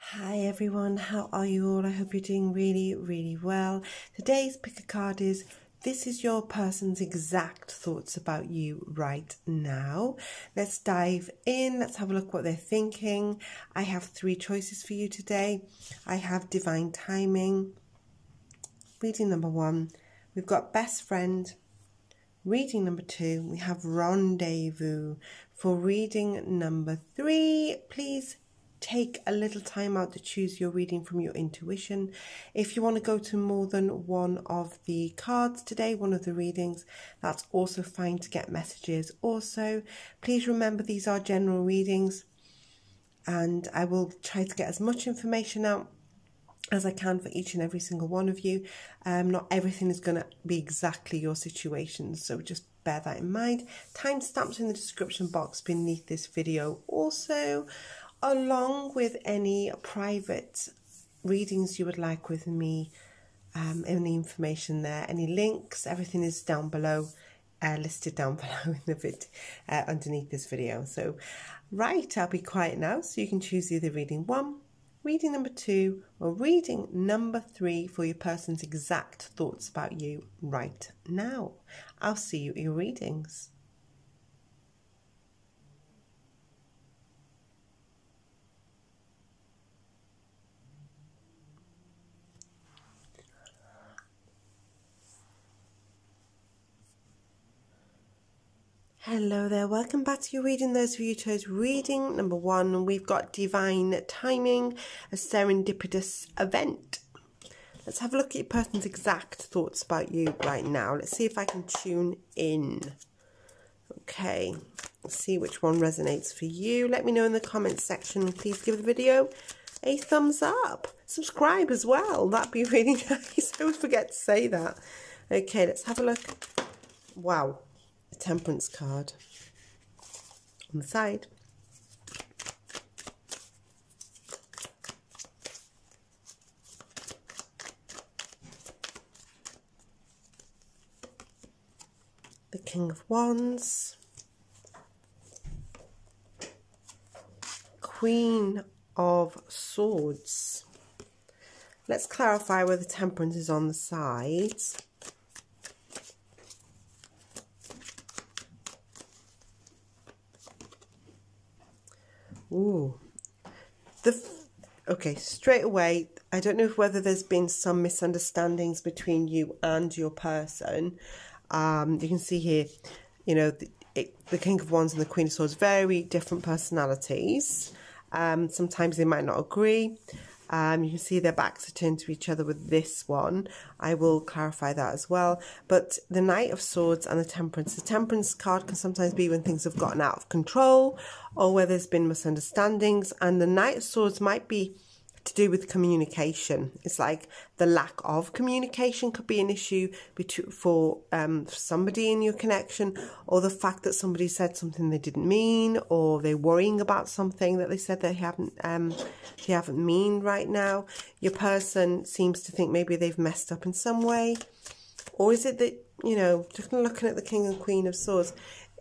Hi everyone, how are you all? I hope you're doing really, really well. Today's pick a card is, this is your person's exact thoughts about you right now. Let's dive in, let's have a look what they're thinking. I have three choices for you today. I have divine timing, reading number one, we've got best friend, reading number two, we have rendezvous. For reading number three, please take a little time out to choose your reading from your intuition. If you want to go to more than one of the cards today, one of the readings, that's also fine to get messages. Also, please remember these are general readings and I will try to get as much information out as I can for each and every single one of you. Not everything is going to be exactly your situation, so just bear that in mind. Timestamps in the description box beneath this video also, along with any private readings you would like with me, any information there, any links, everything is down below, listed down below in the underneath this video. So, right, I'll be quiet now so you can choose either reading one, reading number two, or reading number three for your person's exact thoughts about you right now. I'll see you at your readings. Hello there, welcome back to your reading. Those of you who chose reading number one, we've got divine timing, a serendipitous event. Let's have a look at your person's exact thoughts about you right now. Let's see if I can tune in. Okay, let's see which one resonates for you. Let me know in the comments section. Please give the video a thumbs up. Subscribe as well, that'd be really nice. I always forget to say that. Okay, let's have a look. Wow. A temperance card on the side. The King of Wands. Queen of Swords. Let's clarify where the temperance is on the side. Ooh, okay, straight away, I don't know whether there's been some misunderstandings between you and your person. You can see here, you know, the King of Wands and the Queen of Swords, very different personalities. Sometimes they might not agree. You can see their backs are turned to each other with this one. I will clarify that as well. But the Knight of Swords and the Temperance card can sometimes be when things have gotten out of control or where there's been misunderstandings. And the Knight of Swords might be to do with communication. It's like the lack of communication could be an issue for somebody in your connection, or the fact that somebody said something they didn't mean, or they're worrying about something that they said they haven't mean right now. Your person seems to think maybe they've messed up in some way, or is it that, you know, just looking at the King and Queen of Swords,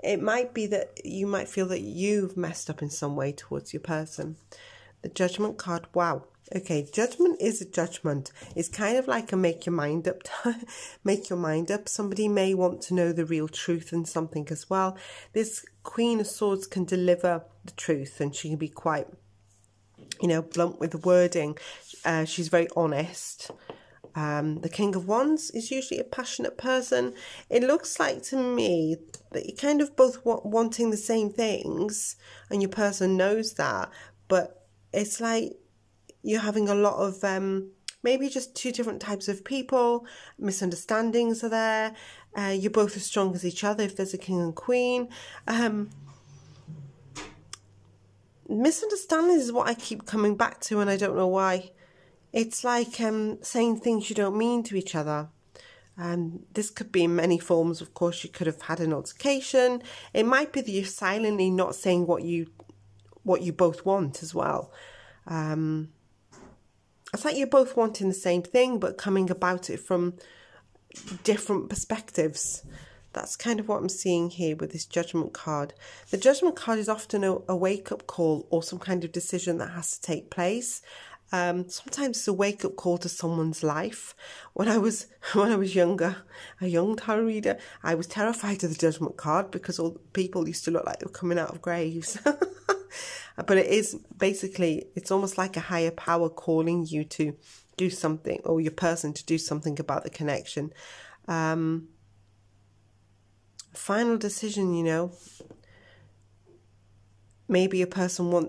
it might be that you might feel that you've messed up in some way towards your person. The Judgment card, wow. Okay, judgment is a judgment. It's kind of like a make your mind up. Make your mind up. Somebody may want to know the real truth and something as well. This Queen of Swords can deliver the truth, and she can be quite, you know, blunt with the wording. She's very honest. The King of Wands is usually a passionate person. It looks like to me that you're kind of both wanting the same things, and your person knows that, but it's like you're having a lot of maybe just two different types of people. Misunderstandings are there. You're both as strong as each other if there's a king and queen. misunderstandings is what I keep coming back to, and I don't know why. It's like saying things you don't mean to each other. This could be in many forms. Of course, you could have had an altercation. It might be that you're silently not saying what you both want as well. It's like you're both wanting the same thing, but coming about it from different perspectives. That's kind of what I'm seeing here with this Judgment card. The Judgment card is often a wake-up call or some kind of decision that has to take place. Sometimes it's a wake-up call to someone's life. When I was younger, a young tarot reader, I was terrified of the Judgment card because all the people used to look like they were coming out of graves. But it is basically, it's almost like a higher power calling you to do something, or your person to do something about the connection. Final decision, you know. Maybe a person I'm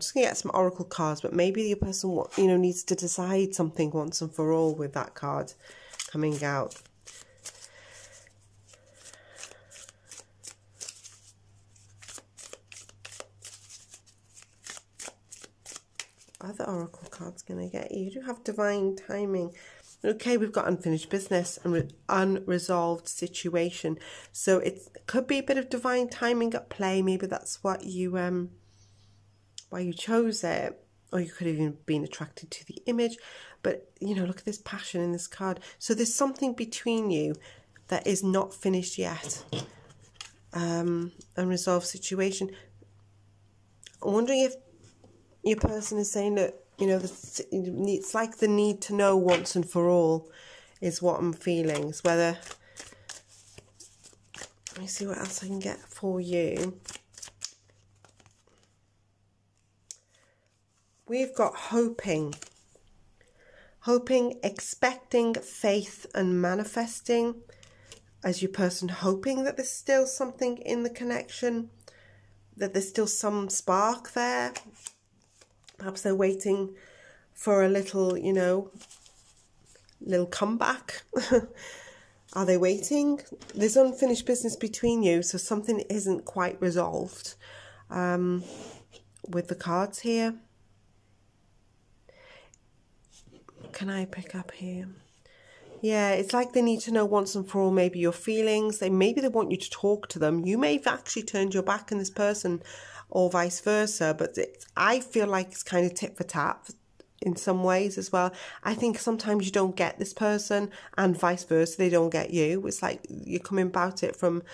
just going to get some oracle cards, but maybe a person needs to decide something once and for all with that card coming out. Other oracle cards going to get you. You do have divine timing. Okay, we've got unfinished business and unresolved situation. So it could be a bit of divine timing at play. Maybe that's what you, why you chose it. Or you could have even been attracted to the image. But, you know, look at this passion in this card. So there's something between you that is not finished yet. Unresolved situation. I'm wondering if your person is saying that, you know, it's like the need to know once and for all is what I'm feeling. It's whether... Let me see what else I can get for you. We've got hoping. Hoping, expecting, faith and manifesting. As your person hoping that there's still something in the connection. That there's still some spark there. Perhaps they're waiting for a little, you know, little comeback. Are they waiting? There's unfinished business between you, so something isn't quite resolved with the cards here. Can I pick up here? Yeah, it's like they need to know once and for all maybe your feelings. Maybe they want you to talk to them. You may have actually turned your back on this person or vice versa, but I feel like it's kind of tit for tat in some ways as well. I think sometimes you don't get this person and vice versa, they don't get you. It's like you're coming about it from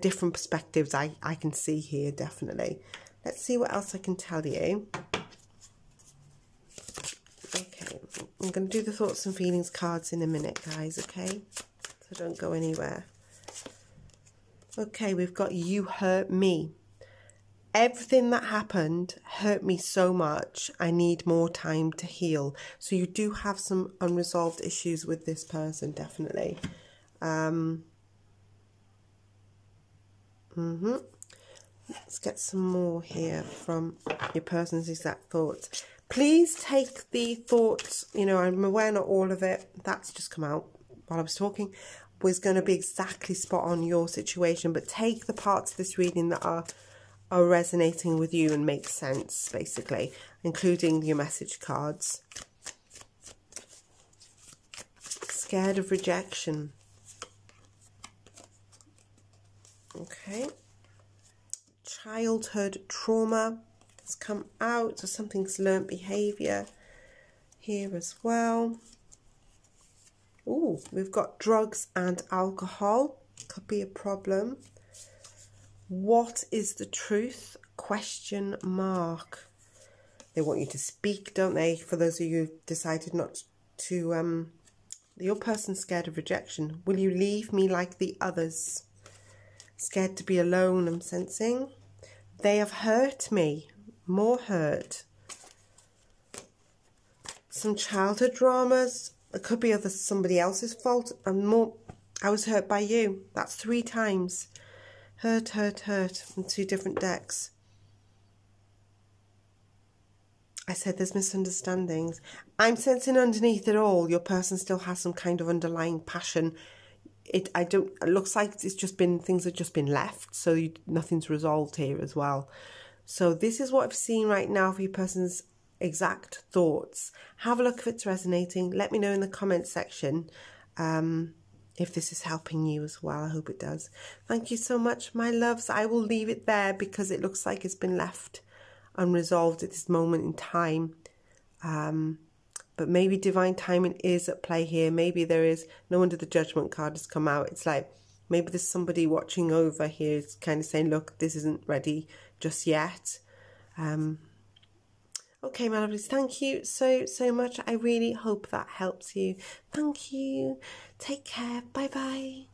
different perspectives. I can see here, definitely. Let's see what else I can tell you. Okay, I'm going to do the thoughts and feelings cards in a minute, guys, okay? So don't go anywhere. Okay, we've got you hurt me. Everything that happened hurt me so much. I need more time to heal. So you do have some unresolved issues with this person, definitely. Let's get some more here from your person's exact thoughts. Please take the thoughts, you know, I'm aware not all of it, that's just come out while I was talking, was going to be exactly spot on your situation, but take the parts of this reading that are resonating with you and make sense, basically, including your message cards. Scared of rejection. Okay. Childhood trauma. Come out, so something's learnt behaviour here as well. Oh, we've got drugs and alcohol, could be a problem. What is the truth? Question mark. They want you to speak, don't they? For those of you who've decided not to, your person's scared of rejection. Will you leave me like the others? Scared to be alone, I'm sensing. They have hurt me. More hurt. Some childhood dramas. It could be somebody else's fault. And more, I was hurt by you. That's 3 times. Hurt, hurt, hurt. And 2 different decks. I said there's misunderstandings. I'm sensing underneath it all, your person still has some kind of underlying passion. It looks like things have just been left. So nothing's resolved here as well. So this is what I've seen right now for your person's exact thoughts. Have a look if it's resonating. Let me know in the comments section if this is helping you as well. I hope it does. Thank you so much, my loves. I will leave it there because it looks like it's been left unresolved at this moment in time. But maybe divine timing is at play here. Maybe there is. No wonder the judgment card has come out. It's like maybe there's somebody watching over here. It's kind of saying, look, this isn't ready just yet. Okay, my lovelies, thank you so much. I really hope that helps you. Thank you. Take care. Bye-bye.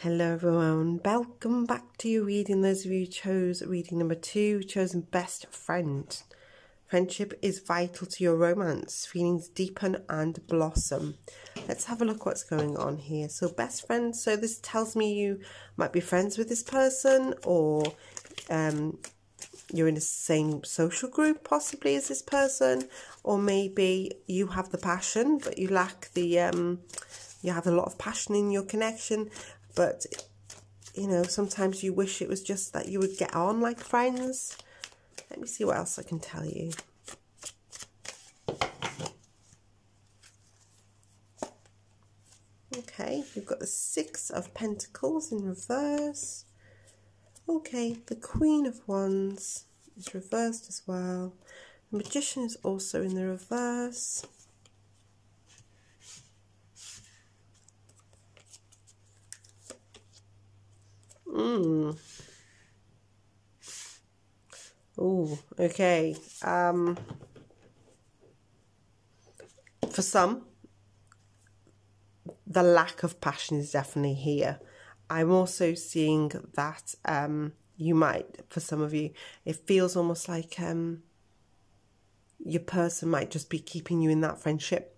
Hello, everyone. Welcome back to your reading. Those of you who chose reading number 2, chosen best friend. Friendship is vital to your romance. Feelings deepen and blossom. Let's have a look what's going on here. So best friend. So this tells me you might be friends with this person, or you're in the same social group possibly as this person, or maybe you have the passion but you lack the you have a lot of passion in your connection, but you know, sometimes you wish it was just that you would get on like friends. Let me see what else I can tell you. Okay, we've got the 6 of Pentacles in reverse. Okay, the Queen of Wands is reversed as well. The Magician is also in the reverse. Oh, okay. For some, the lack of passion is definitely here. I'm also seeing that you might, for some of you, it feels almost like your person might just be keeping you in that friendship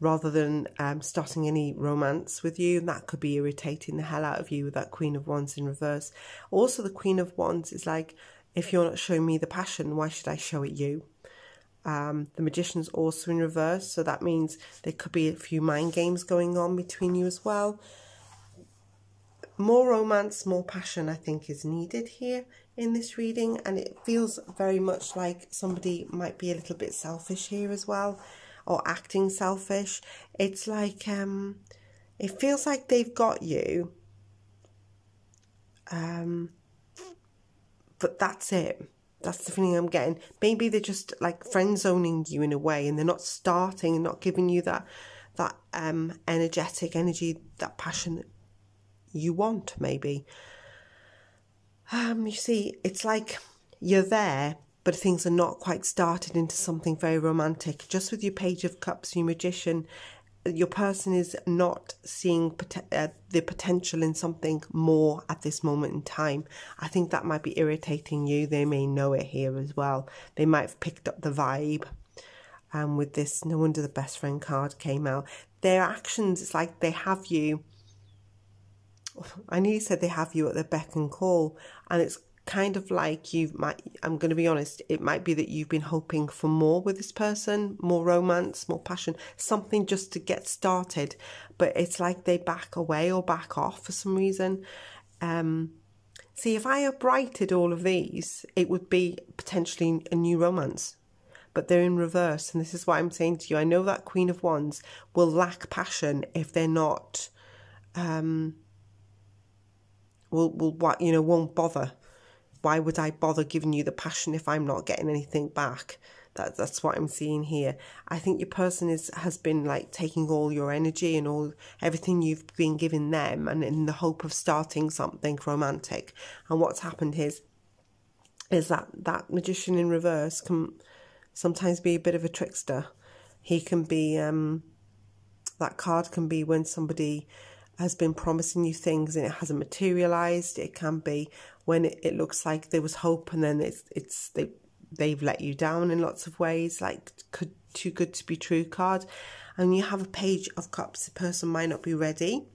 rather than starting any romance with you. And that could be irritating the hell out of you with that Queen of Wands in reverse. Also, the Queen of Wands is like, if you're not showing me the passion, why should I show it you? The Magician's also in reverse. So that means there could be a few mind games going on between you as well. More romance, more passion, I think, is needed here in this reading. And it feels very much like somebody might be a little bit selfish here as well, or acting selfish. It's like, it feels like they've got you, but that's it. That's the feeling I'm getting. Maybe they're just like friend-zoning you in a way, and they're not starting and not giving you that energetic energy, that passion you want. Maybe you see, it's like you're there but things are not quite started into something very romantic. Just with your Page of Cups, your Magician, your person is not seeing the potential in something more at this moment in time. I think that might be irritating you. They may know it here as well. They might have picked up the vibe. And with this, no wonder the best friend card came out. Their actions, it's like they have you. I nearly said they have you at their beck and call, and it's kind of like you might, I'm going to be honest, it might be that you've been hoping for more with this person, more romance, more passion, something just to get started, but it's like they back away or back off for some reason. See, if I uprighted all of these, it would be potentially a new romance, but they're in reverse, and this is what I'm saying to you. I know that Queen of Wands will lack passion if they're not... won't bother. Why would I bother giving you the passion if I'm not getting anything back? That's what I'm seeing here. I think your person has been like taking all your energy and everything you've been giving them, and in the hope of starting something romantic. And what's happened is that Magician in reverse can sometimes be a bit of a trickster. He can be that card can be when somebody has been promising you things and it hasn't materialized. It can be when it looks like there was hope and then they've let you down in lots of ways, like too good to be true card. And you have a Page of Cups. The person might not be ready.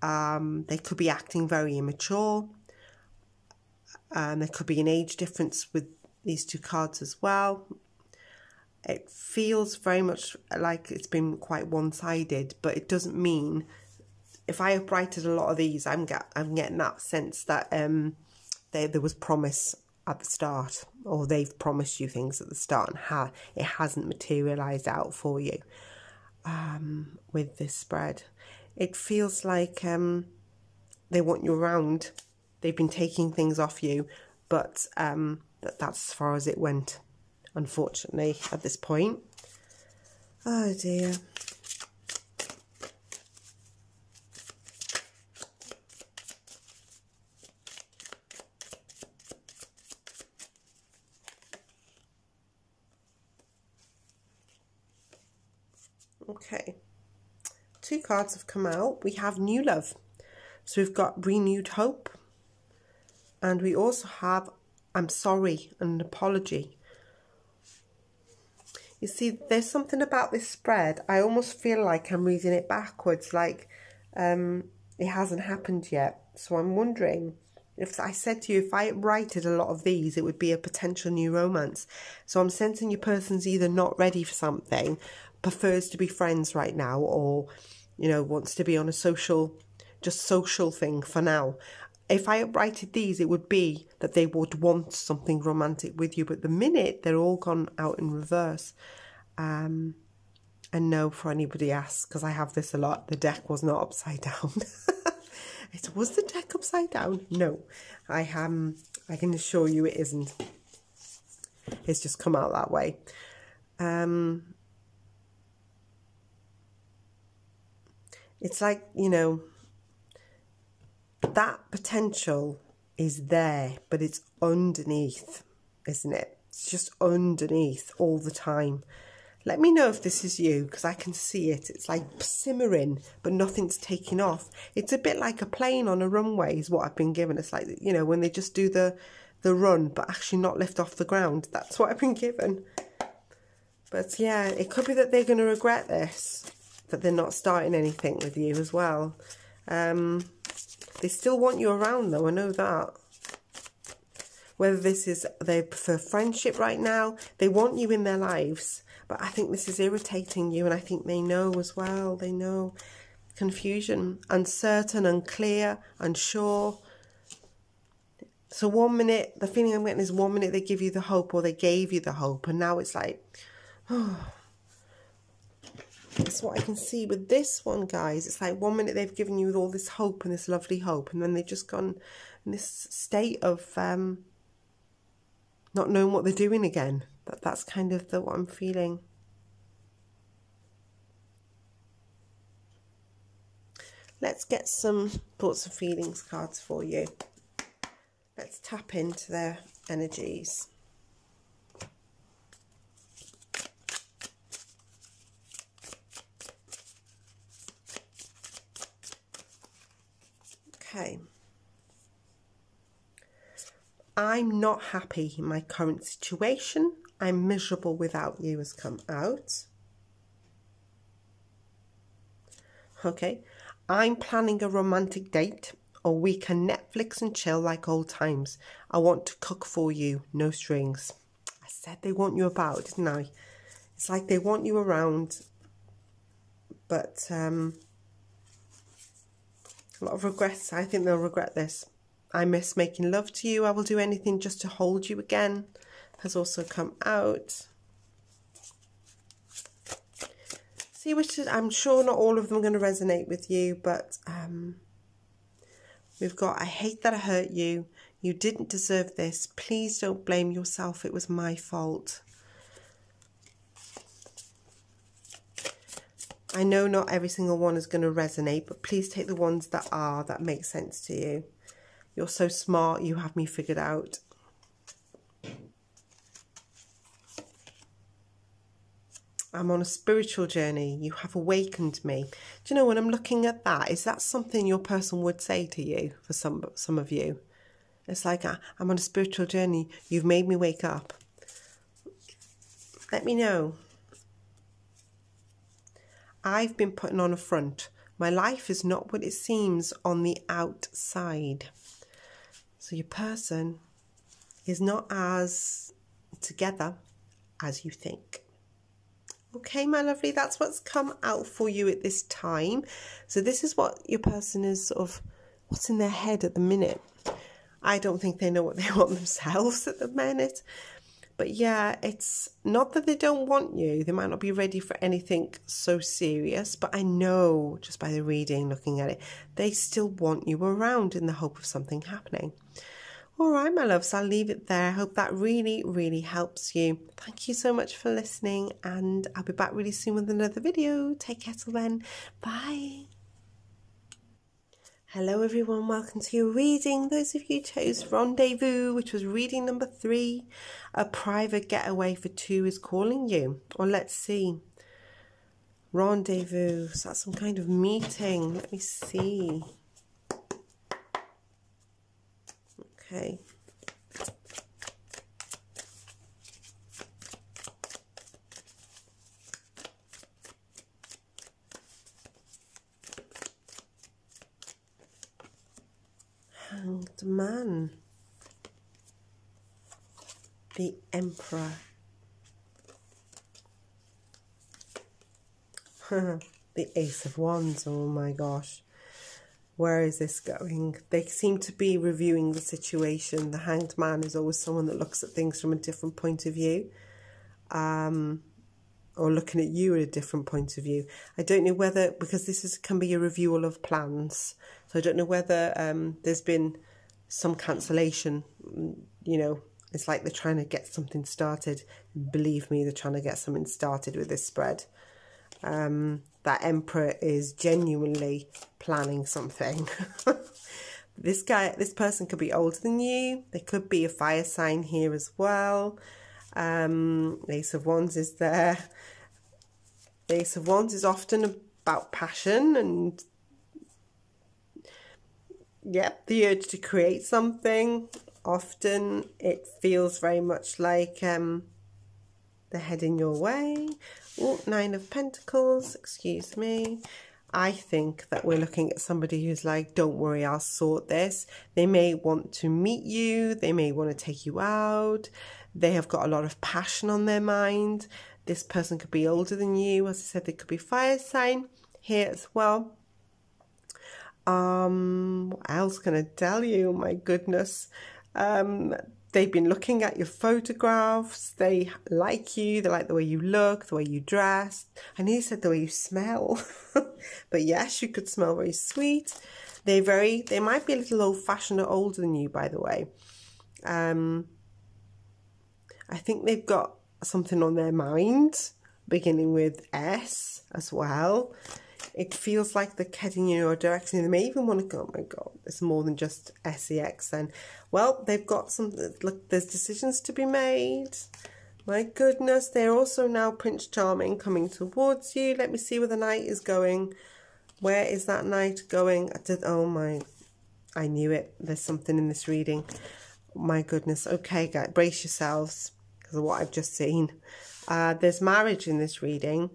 They could be acting very immature. There could be an age difference with these two cards as well. It feels very much like it's been quite one-sided, but it doesn't mean... If I uprighted a lot of these, I'm getting that sense that there was promise at the start, or they've promised you things at the start and it hasn't materialized out for you with this spread. It feels like they want you around. They've been taking things off you, but that's as far as it went, unfortunately, at this point. Oh dear. Okay, two cards have come out. We have new love. So we've got renewed hope. And we also have I'm sorry and an apology. You see, there's something about this spread. I almost feel like I'm reading it backwards, like it hasn't happened yet. So I'm wondering, if I said to you, if I righted a lot of these, it would be a potential new romance. So I'm sensing your person's either not ready for something, prefers to be friends right now, or, you know, wants to be on a social, just social thing for now. If I uprighted these, it would be that they would want something romantic with you. But the minute, they're all gone out in reverse. And no, for anybody else, because I have this a lot, the deck was not upside down. It was the deck upside down? No, I can assure you it isn't. It's just come out that way. It's like, you know, that potential is there, but it's underneath, isn't it? It's just underneath all the time. Let me know if this is you, because I can see it. It's like simmering, but nothing's taking off. It's a bit like a plane on a runway is what I've been given. It's like, you know, when they just do the run, but actually not lift off the ground. That's what I've been given. But yeah, it could be that they're going to regret this, that they're not starting anything with you as well. They still want you around though, I know that. Whether this is, they prefer friendship right now, they want you in their lives, but I think this is irritating you, and I think they know as well, they know. Confusion, uncertain, unclear, unsure. So 1 minute, the feeling I'm getting is 1 minute they give you the hope, or they gave you the hope, and now it's like, oh. That's what I can see with this one, guys. It's like 1 minute they've given you all this hope and this lovely hope, and then they've just gone in this state of not knowing what they're doing again. That's kind of what I'm feeling. Let's get some thoughts and feelings cards for you. Let's tap into their energies. Okay. I'm not happy in my current situation. I'm miserable without you has come out. Okay. I'm planning a romantic date, or we can Netflix and chill like old times. I want to cook for you, no strings. I said they want you about, didn't I? It's like they want you around, but a lot of regrets. I think they'll regret this. I miss making love to you. I will do anything just to hold you again has also come out. See, which is, I'm sure not all of them are going to resonate with you, but we've got I hate that I hurt you. You didn't deserve this. Please don't blame yourself. It was my fault. I know not every single one is going to resonate, but please take the ones that are, that make sense to you. You're so smart, you have me figured out. I'm on a spiritual journey. You have awakened me. Do you know, when I'm looking at that, is that something your person would say to you, for some of you? It's like, I'm on a spiritual journey. You've made me wake up. Let me know. I've been putting on a front. My life is not what it seems on the outside. So your person is not as together as you think. Okay, my lovely, that's what's come out for you at this time. So this is what your person is sort of, what's in their head at the minute. I don't think they know what they want themselves at the minute. But yeah, it's not that they don't want you. They might not be ready for anything so serious, but I know just by the reading, looking at it, they still want you around in the hope of something happening. All right, my loves, I'll leave it there. I hope that really, really helps you. Thank you so much for listening, and I'll be back really soon with another video. Take care till then. Bye. Hello everyone, welcome to your reading. Those of you who chose Rendezvous, which was reading number 3, a private getaway for 2 is calling you. Or let's see. Rendezvous, is that some kind of meeting? Let me see. Okay. Hanged Man, the Emperor, the Ace of Wands, oh my gosh, where is this going? They seem to be reviewing the situation. The Hanged Man is always someone that looks at things from a different point of view, or looking at you at a different point of view. I don't know whether, because this is, can be a renewal of plans, so I don't know whether there's been some cancellation, you know, it's like they're trying to get something started. Believe me, they're trying to get something started with this spread. That Emperor is genuinely planning something. This guy, this person could be older than you. There could be a fire sign here as well. Ace of Wands is there. The Ace of Wands is often about passion and, yep, the urge to create something. Often it feels very much like they're heading your way. Oh, 9 of Pentacles, excuse me. I think that we're looking at somebody who's like, don't worry, I'll sort this. They may want to meet you. They may want to take you out. They have got a lot of passion on their mind. This person could be older than you. As I said, there could be fire sign here as well. What else can I tell you? My goodness. They've been looking at your photographs. They like you. They like the way you look, the way you dress. I nearly said the way you smell. But yes, you could smell very sweet. They might be a little old-fashioned or older than you, by the way. I think they've got something on their mind, beginning with S as well. It feels like they're heading in your direction. They may even want to go, oh my God, it's more than just SEX then. Well, they've got some, look, there's decisions to be made. My goodness, they're also now Prince Charming coming towards you. Let me see where the knight is going. Where is that knight going? Oh my, I knew it. There's something in this reading. My goodness. Okay, guys, brace yourselves because of what I've just seen. There's marriage in this reading.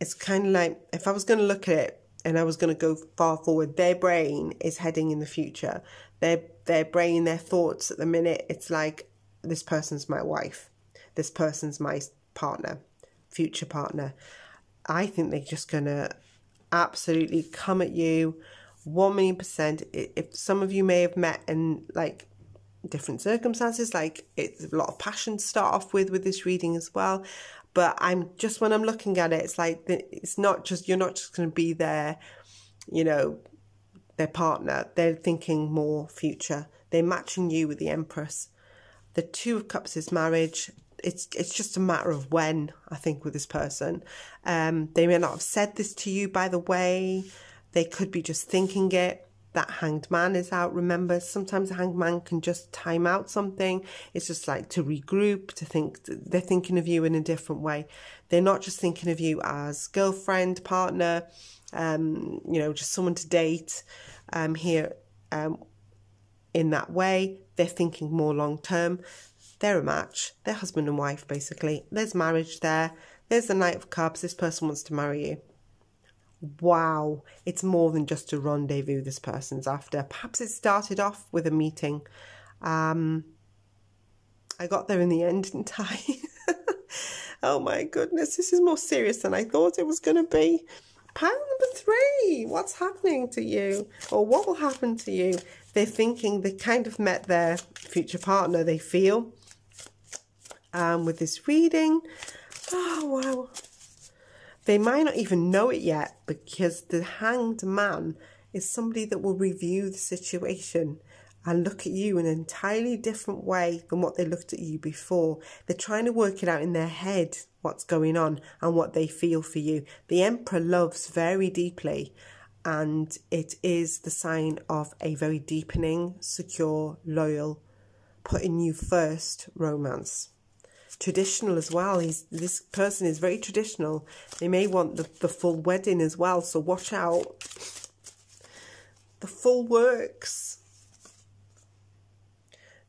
It's kind of like, if I was going to look at it and I was going to go far forward, their brain is heading in the future. Their brain, their thoughts at the minute, it's like, this person's my wife. This person's my partner, future partner. I think they're just going to absolutely come at you 1,000,000%. If some of you may have met in like different circumstances, like it's a lot of passion to start off with this reading as well. But I'm just, when I'm looking at it, it's like, it's not just, you're not just going to be their, you know, their partner. They're thinking more future. They're matching you with the Empress. The Two of Cups is marriage. It's just a matter of when, I think, with this person. They may not have said this to you, by the way. They could be just thinking it. That Hanged Man is out. Remember, sometimes a Hanged Man can just time out something. It's just like to regroup, to think. They're thinking of you in a different way. They're not just thinking of you as girlfriend, partner, you know, just someone to date here in that way. They're thinking more long term. They're a match. They're husband and wife, basically. There's marriage there. There's the Knight of Cups. This person wants to marry you. Wow, it's more than just a rendezvous this person's after. Perhaps it started off with a meeting. I got there in the end, didn't I? Oh my goodness, this is more serious than I thought it was going to be. Pile number three, what's happening to you, or what will happen to you? They're thinking they kind of met their future partner, they feel, with this reading. Oh, wow. They might not even know it yet, because the Hanged Man is somebody that will review the situation and look at you in an entirely different way than what they looked at you before. They're trying to work it out in their head, what's going on and what they feel for you. The Emperor loves very deeply, and it is the sign of a very deepening, secure, loyal, putting you first romance. Traditional as well. This person is very traditional. They may want the full wedding as well, so watch out. The full works.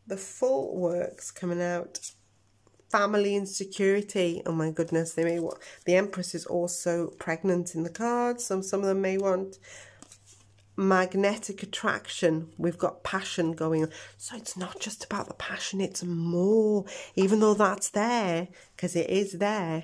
The full works coming out. Family and security. Oh my goodness, they may want. The Empress is also pregnant in the cards. Some of them may want magnetic attraction. We've got passion going on. So it's not just about the passion, it's more. Even though that's there, because it is there,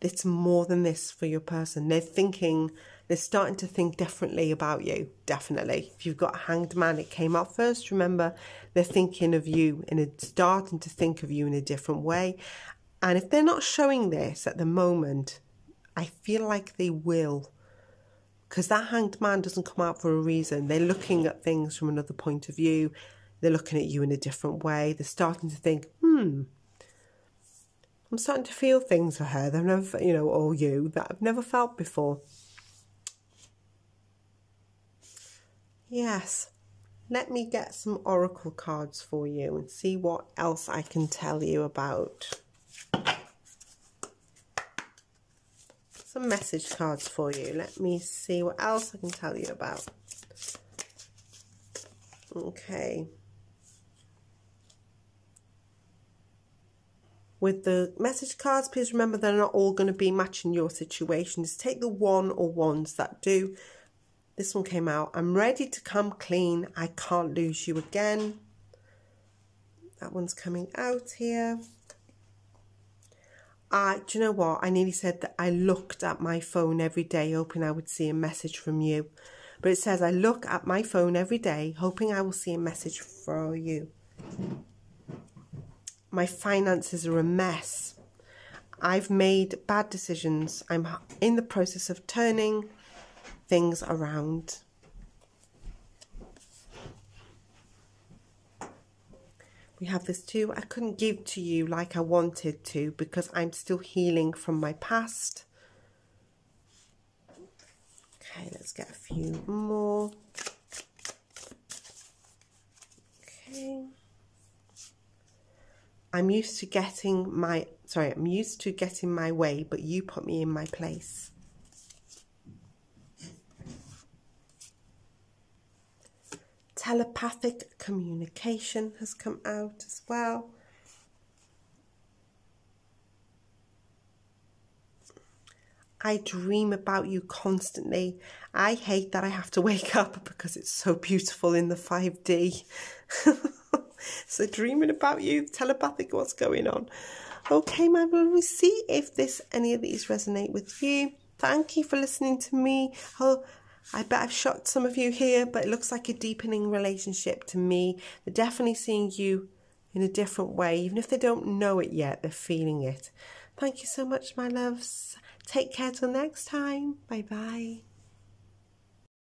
it's more than this for your person. They're thinking, they're starting to think differently about you, definitely. If you've got a Hanged Man, it came out first, remember. They're thinking of you and starting to think of you in a different way. And if they're not showing this at the moment, I feel like they will. Because that Hanged Man doesn't come out for a reason. They're looking at things from another point of view. They're looking at you in a different way. They're starting to think, I'm starting to feel things for her that I've never, or you, that I've never felt before. Yes, let me get some oracle cards for you and see what else I can tell you about. Some message cards for you. Let me see what else I can tell you about. Okay. With the message cards, please remember they're not all going to be matching your situation. Just take the one or ones that do. This one came out. I'm ready to come clean. I can't lose you again. That one's coming out here. Do you know what? I nearly said that I looked at my phone every day, hoping I would see a message from you. But it says, I look at my phone every day, hoping I will see a message for you. My finances are a mess. I've made bad decisions. I'm in the process of turning things around. We have this too. I couldn't give to you like I wanted to because I'm still healing from my past. Okay, let's get a few more. Okay. I'm used to getting my way, but you put me in my place. Telepathic communication has come out as well. I dream about you constantly. I hate that I have to wake up because it's so beautiful in the 5D. So dreaming about you, telepathic, what's going on? Okay, my lovely, see if any of these resonate with you. Thank you for listening to me. I bet I've shocked some of you here, but it looks like a deepening relationship to me. They're definitely seeing you in a different way. Even if they don't know it yet, they're feeling it. Thank you so much, my loves. Take care till next time. Bye-bye.